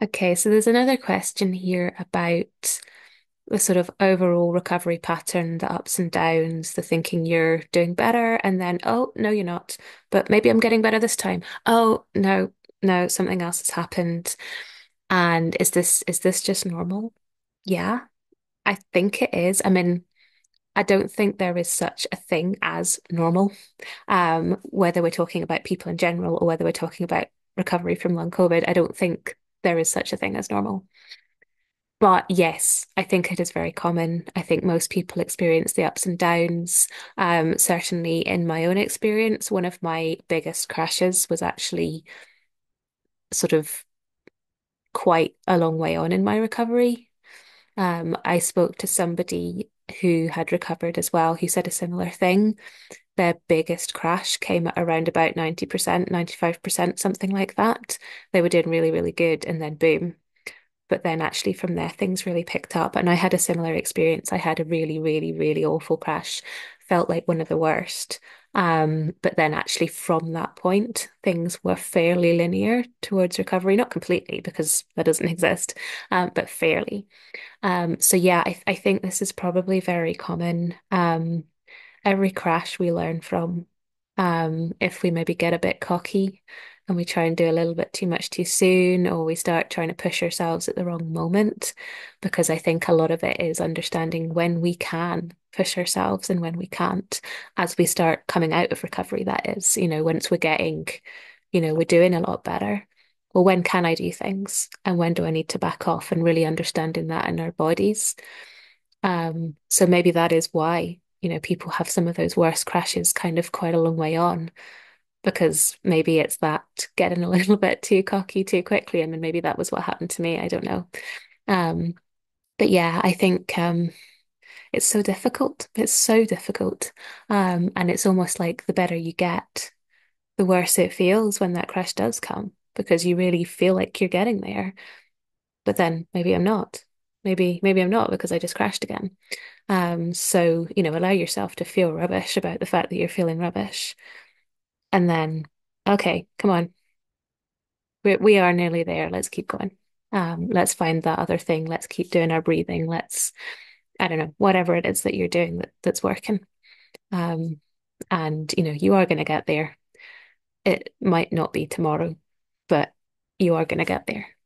Okay, so there's another question here about the sort of overall recovery pattern, the ups and downs, the thinking you're doing better, and then, oh, no, you're not, but maybe I'm getting better this time. Oh, no, something else has happened. And is this just normal? Yeah, I think it is. I mean, I don't think there is such a thing as normal, whether we're talking about people in general or whether we're talking about recovery from long COVID. I don't think there is such a thing as normal. But yes, I think it is very common. I think most people experience the ups and downs. Certainly in my own experience, one of my biggest crashes was actually sort of quite a long way on in my recovery. I spoke to somebody who had recovered as well, who said a similar thing. Their biggest crash came at around about 90%, 95%, something like that. They were doing really, really good, and then boom. But then actually from there, things really picked up. And I had a similar experience. I had a really, really, really awful crash. Felt like one of the worst. But then actually from that point, things were fairly linear towards recovery. Not completely, because that doesn't exist, but fairly. So yeah, I think this is probably very common. Every crash we learn from. If we maybe get a bit cocky and we try and do a little bit too much too soon, or we start trying to push ourselves at the wrong moment, because I think a lot of it is understanding when we can push ourselves and when we can't as we start coming out of recovery. That is, once we're getting, we're doing a lot better. Well, when can I do things and when do I need to back off, and really understanding that in our bodies. So maybe that is why, people have some of those worst crashes kind of quite a long way on. Because maybe it's that getting a little bit too cocky too quickly. I mean, maybe that was what happened to me. I don't know. But yeah, I think it's so difficult. It's so difficult. And it's almost like the better you get, the worse it feels when that crash does come, because you really feel like you're getting there. But then maybe I'm not. Maybe I'm not, because I just crashed again. So, allow yourself to feel rubbish about the fact that you're feeling rubbish. And then, okay, come on. We are nearly there. Let's keep going. Let's find that other thing. Let's keep doing our breathing. Let's, I don't know, whatever it is that you're doing that's working. And, you are going to get there. It might not be tomorrow, but you are going to get there.